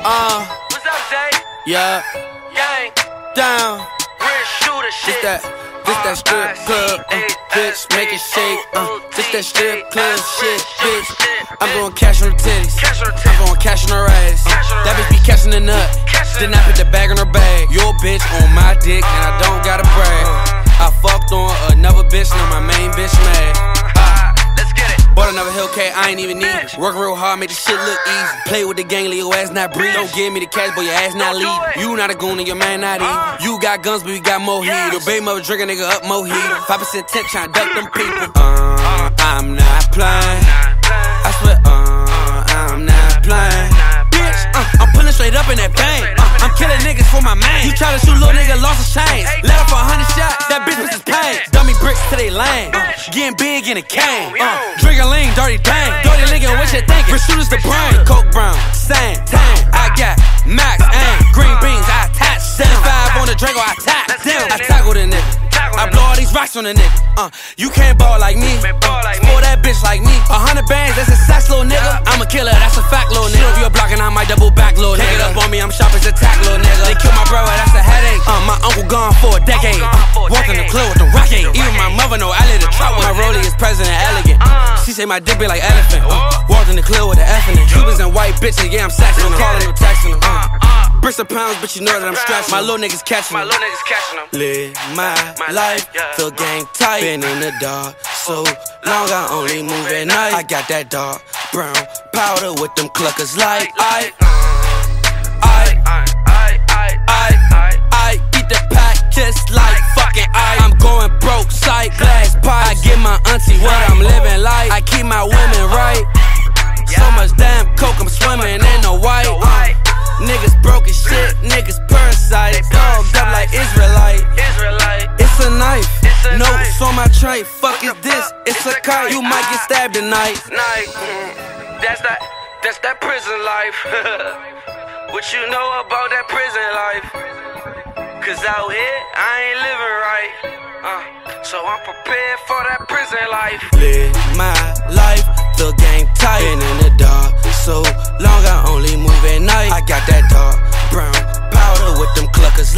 What's up, Zay? Yeah. Yang. Down. Real shooter shit. Just that strip club, bitch, make it shake. Just that strip club shit, bitch. I'm going cash on her titties. I'm going cash on her ass. That bitch be cashing the nut. Then I put the bag in her bag. Your bitch on my dick, and I don't gotta brag. I fucked on another bitch, now my main bitch mad. Let's get it. Bought another Hellcat, I ain't even need it. Work real hard, make this shit look easy. Play with the gang, leave your ass not breathe. Don't give me the cash, boy, your ass not leave. You not a goon and your man not eat. You got guns, but we got more heat. Your baby mother drink a nigga up more heat. 5% tech, tryna duck them people. I'm not playing. I swear, I'm not playing. Bitch, I'm pulling straight up in that bang. I'm killing niggas for my man. You try to shoot little nigga, lost his chains. Let her for 100 shots, that bitch was his pain. Dummy bricks to they lane. Getting big in a cane. Trigger lean, dirty dang. Dirty nigga, what you thinking? Rich shooters the brain. Coke brown, same, tang. I got max, aim. Green beans, I attach. 75 on the Draco, I tap. Damn, I tackle the nigga. I blow all these rocks on the nigga. You can't ball like me. Spoil that bitch like me. 100 bands, that's a sax, little nigga. I'm a killer, that's a fact, little nigga. If you're blocking, I might double back, little nigga. Get up on me, I'm sharp as a tack, little nigga. They kill my brother, that's a headache. My uncle gone for a decade. Walking the club with the rocket. Even my mother know I live the trap. My rollie is president elegant. She say my dick be like elephant. Walked in the club with the F in it. Cubans and white bitches, yeah, I'm saxing them. Calling them, texting them. Bricks of pounds, but you know that I'm scratching. My little niggas catching them. Live my life, feel gang tight. Been in the dark so long, I only move at night. I got that dark brown powder with them cluckers like I eat the pack just like fucking I'm going broke, sight, glass pie. I give my auntie what I'm living like. I keep my women right. So much damn coke, I'm swimming in the white. Niggas broke as shit, niggas parasites. Dogged up like Israelite. It's a knife, notes on my tray. Fuck is this, it's a kite. You might get stabbed tonight. That's that prison life. What you know about that prison life? Cause out here, I ain't living right. So I'm prepared for that prison life. Live my life, the game tight. Been in the dark so long, I only move at night. I got that dark brown powder with them cluckers